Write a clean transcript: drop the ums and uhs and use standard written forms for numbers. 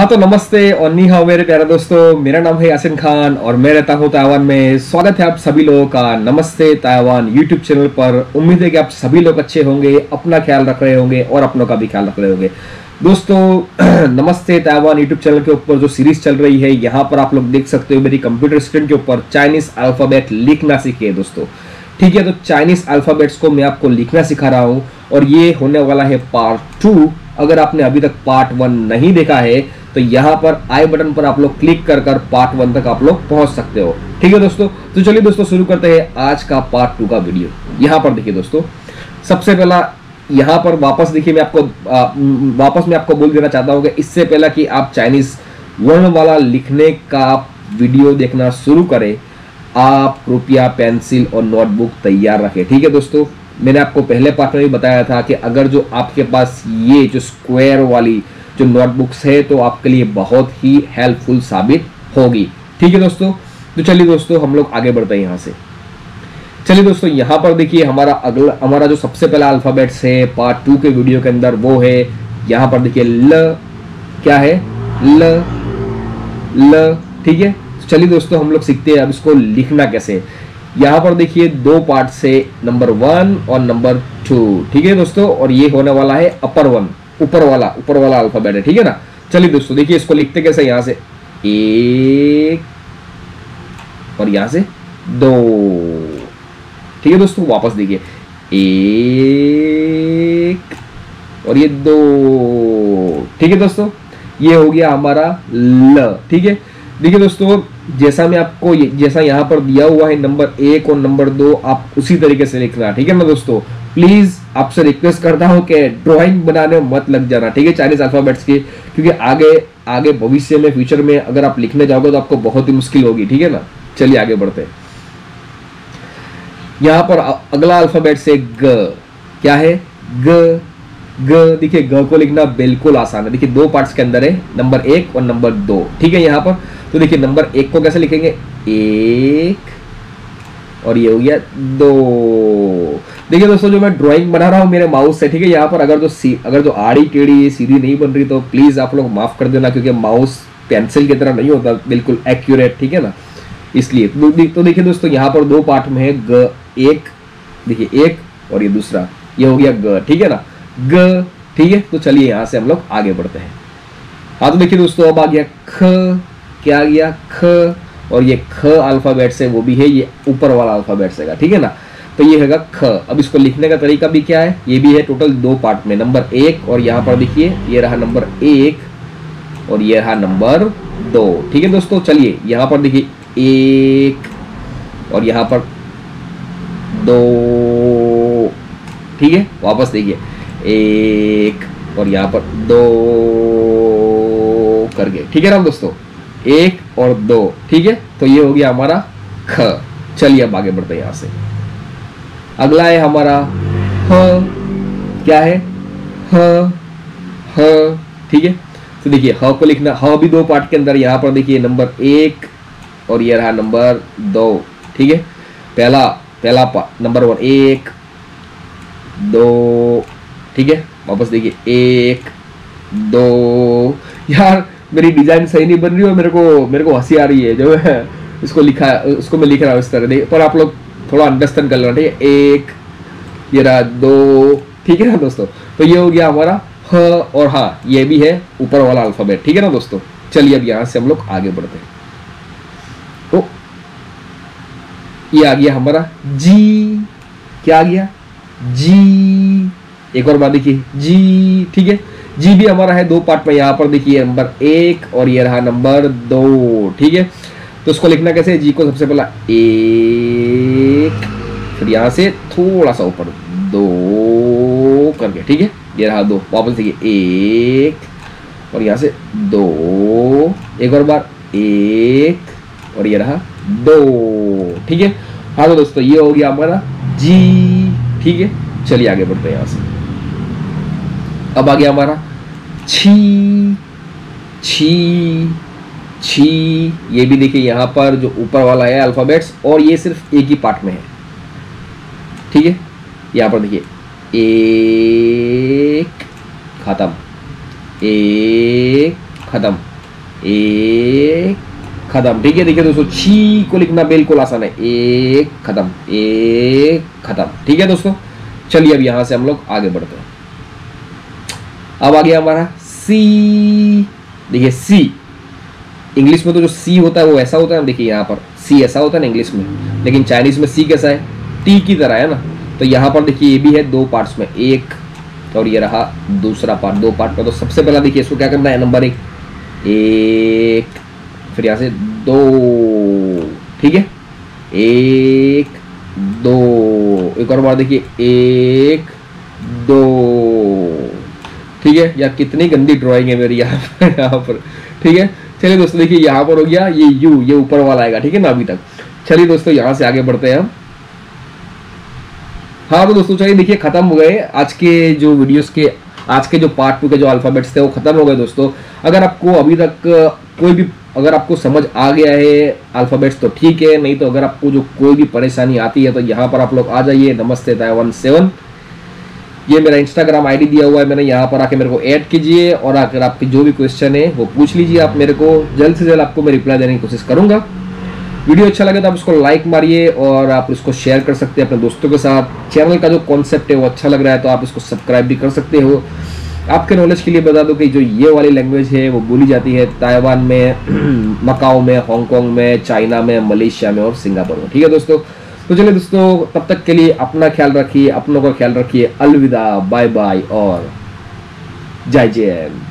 हाँ तो नमस्ते और नी हाओ मेरे प्यारे दोस्तों, मेरा नाम है यासिन खान और मैं रहता हूँ ताइवान में। स्वागत है आप सभी लोगों का नमस्ते ताइवान यूट्यूब चैनल पर। उम्मीद है कि आप सभी लोग अच्छे होंगे, अपना ख्याल रख रहे होंगे और अपनों का भी ख्याल रख रहे होंगे। दोस्तों नमस्ते ताइवान यूट्यूब चैनल के ऊपर जो सीरीज चल रही है, यहाँ पर आप लोग देख सकते हो मेरी कंप्यूटर स्क्रीन के ऊपर चाइनीज अल्फ़ाबेट लिखना सीखिए दोस्तों, ठीक है। तो चाइनीज अल्फ़ाबेट्स को मैं आपको लिखना सिखा रहा हूँ और ये होने वाला है पार्ट 2। अगर आपने अभी तक पार्ट 1 नहीं देखा है तो यहाँ पर आई बटन पर आप लोग क्लिक कर कर पार्ट 1 तक आप लोग पहुँच सकते हो, ठीक है दोस्तों। तो चलिए दोस्तों शुरू करते हैं आज का पार्ट 2 का वीडियो। यहाँ पर देखिए दोस्तों, सबसे पहला यहाँ पर वापस देखिए, मैं आपको वापस मैं आपको बोल देना चाहता हूँ कि इससे पहला कि आप चाइनीज़ वर्ण वाला लिखने का वीडियो देखना शुरू करें, आप कृपया पेंसिल और नोटबुक तैयार रखें, ठीक है दोस्तों। मैंने आपको पहले पार्ट में भी बताया था कि अगर जो आपके पास ये जो स्क्वायर वाली जो नोटबुक्स है तो आपके लिए बहुत ही हेल्पफुल साबित होगी, ठीक है दोस्तों। तो चलिए दोस्तों हम लोग आगे बढ़ते हैं यहाँ से। चलिए दोस्तों यहाँ पर देखिए हमारा जो सबसे पहला अल्फ़ाबेट्स है पार्ट 2 के वीडियो के अंदर, वो है यहाँ पर देखिए ल, क्या है ल, ल, ठीक है। चलिए दोस्तों हम लोग सीखते हैं अब इसको लिखना कैसे। यहाँ पर देखिए 2 पार्ट से, नंबर 1 और नंबर 2, ठीक है दोस्तों। और ये होने वाला है upper 1, ऊपर वाला अल्फाबेट है, ठीक है ना। चलिए दोस्तों देखिए इसको लिखते कैसे, यहाँ से 1 और यहाँ से 2, ठीक है दोस्तों। वापस देखिए 1 और ये 2, ठीक है दोस्तों। ये हो गया हमारा ल, ठीक है। देखिए दोस्तों जैसा मैं आपको जैसा यहाँ पर दिया हुआ है नंबर 1 और नंबर 2, आप उसी तरीके से लिखना, ठीक है ना दोस्तों। प्लीज़ आपसे रिक्वेस्ट करता हूँ कि ड्राइंग बनाने मत लग जाना, ठीक है, चाइनीज़ अल्फ़ाबेट्स की, क्योंकि आगे आगे भविष्य में फ्यूचर में अगर आप लिखने जाओगे तो आपको बहुत ही मुश्किल होगी, ठीक है ना। चलिए आगे बढ़ते हैं। यहाँ पर अगला अल्फ़ाबेट से ग, क्या है ग, ग देखिए ग को लिखना बिल्कुल आसान है। देखिए 2 पार्ट्स के अंदर है, नंबर 1 और नंबर 2, ठीक है। यहाँ पर तो देखिए नंबर 1 को कैसे लिखेंगे 1 और ये हो गया 2। देखिए दोस्तों जो मैं ड्राइंग बना रहा हूँ मेरे माउस से, ठीक है। यहाँ पर अगर जो आड़ी टेढ़ी सीधी नहीं बन रही तो प्लीज़ आप लोग माफ़ कर देना, क्योंकि माउस पेंसिल की तरह नहीं होता बिल्कुल एक्यूरेट, ठीक है ना, इसलिए। तो देखिए दोस्तों यहाँ पर 2 पार्ट में है ग, 1 देखिए 1 और ये दूसरा, ये हो गया ग, ठीक है ना, ग, ठीक है। तो चलिए यहाँ से हम लोग आगे बढ़ते हैं। हाँ तो देखिए दोस्तों अब आ गया ख, क्या आ गया ख, और ये ख अल्फ़ाबेट से वो भी है, ये ऊपर वाला अल्फ़ाबेट से, ठीक है ना। तो ये हैगा ख। अब इसको लिखने का तरीका भी क्या है, ये भी है टोटल 2 पार्ट में, नंबर 1 और यहाँ पर देखिए ये रहा नंबर 1 और ये रहा नंबर 2, ठीक है दोस्तों। चलिए यहाँ पर देखिए 1 और यहाँ पर 2, ठीक है। वापस देखिए 1 और यहाँ पर 2 करके, ठीक है ना दोस्तों, 1 और 2, ठीक है। तो ये हो गया हमारा ख। चलिए अब आगे बढ़ते हैं यहाँ से। अगला है हमारा ह, क्या है ह, ह, ठीक है। तो देखिए ह को लिखना, ह भी 2 पार्ट के अंदर, यहाँ पर देखिए नंबर 1 और ये रहा नंबर 2, ठीक है। नंबर 1, 2, ठीक है। वापस देखिए 1, 2, यार मेरी डिज़ाइन सही नहीं बन रही है, मेरे को हंसी आ रही है जो है इसको लिखा, उसको मैं लिख रहा हूँ इस तरह, देखिए पर आप लोग थोड़ा अंडरस्टैंड कर लेना, ठीक है। 1 ये रहा 2, ठीक है ना दोस्तों। तो ये हो गया हमारा ह, और हाँ ये भी है ऊपर वाला अल्फ़ाबेट, ठीक है ना दोस्तों। चलिए अब यहाँ से हम लोग आगे बढ़ते हैं। तो ये आ गया हमारा जी, क्या आ गया जी, एक और बार देखिए जी, ठीक है। जी भी हमारा है 2 पार्ट में, यहाँ पर देखिए नंबर 1 और ये रहा नंबर 2, ठीक है। तो उसको लिखना कैसे, जी को सबसे पहला 1, फिर यहाँ से थोड़ा सा ऊपर 2 करके, ठीक है, ये रहा 2। वापस देखिए 1 और यहाँ से 2, एक और बार 1 और ये रहा 2, ठीक है। हाँ तो दोस्तों ये हो गया हमारा जी, ठीक है। चलिए आगे बढ़ते हैं यहाँ से। अब आ गया हमारा छी, छी, छी, ये भी देखिए यहाँ पर जो ऊपर वाला है अल्फ़ाबेट्स, और ये सिर्फ 1 ही पार्ट में है, ठीक है। यहाँ पर देखिए 1 खत्म, 1 खत्म, एक खत्म। ठीक है, देखिए दोस्तों छी को लिखना बिल्कुल आसान है, एक खत्म, एक खत्म। ठीक है दोस्तों, चलिए अब यहां से हम लोग आगे बढ़ते हैं। अब आ गया हमारा सी। देखिए सी इंग्लिश में तो जो सी होता है वो ऐसा होता है, देखिए यहाँ पर सी ऐसा होता है ना इंग्लिश में, लेकिन चाइनीज में सी कैसा है, टी की तरह है ना। तो यहाँ पर देखिए ये भी है दो पार्ट्स में, एक और ये रहा दूसरा पार्ट, दो पार्ट में। तो सबसे पहला देखिए इसको क्या करना है, नंबर एक, एक, फिर यहाँ से दो, ठीक है, एक दो, एक और बार देखिए एक दो, ठीक है। या कितनी गंदी ड्राइंग है मेरी यहाँ पर ठीक है। चलिए दोस्तों देखिए यहाँ पर हो गया ये यू, ये ऊपर वाला आएगा, ठीक है ना अभी तक। चलिए दोस्तों यहाँ से आगे बढ़ते हैं हम। हाँ तो दोस्तों चलिए देखिए खत्म हो गए आज के जो वीडियोस के, आज के जो पार्ट 2 के जो अल्फाबेट्स थे वो खत्म हो गए दोस्तों। अगर आपको अभी तक कोई भी, अगर आपको समझ आ गया है अल्फाबेट्स तो ठीक है, नहीं तो अगर आपको जो कोई भी परेशानी आती है तो यहाँ पर आप लोग आ जाइए, नमस्ते ताइवान 7 ये मेरा इंस्टाग्राम आईडी दिया हुआ है मैंने, यहाँ पर आके मेरे को ऐड कीजिए और अगर आपकी जो भी क्वेश्चन है वो पूछ लीजिए आप मेरे को, जल्द से जल्द आपको मैं रिप्लाई देने की कोशिश करूँगा। वीडियो अच्छा लगे तो आप इसको लाइक मारिए और आप इसको शेयर कर सकते हैं अपने दोस्तों के साथ। चैनल का जो कॉन्सेप्ट है वो अच्छा लग रहा है तो आप इसको सब्सक्राइब भी कर सकते हो। आपके नॉलेज के लिए बता दो कि जो ये वाली लैंग्वेज है वो बोली जाती है ताइवान में, मकाओ में, हांगकॉन्ग में, चाइना में, मलेशिया में और सिंगापुर में। ठीक है दोस्तों, तो चलिए दोस्तों तब तक के लिए अपना ख्याल रखिए, अपनों का ख्याल रखिए, अलविदा, बाय बाय और जय जय।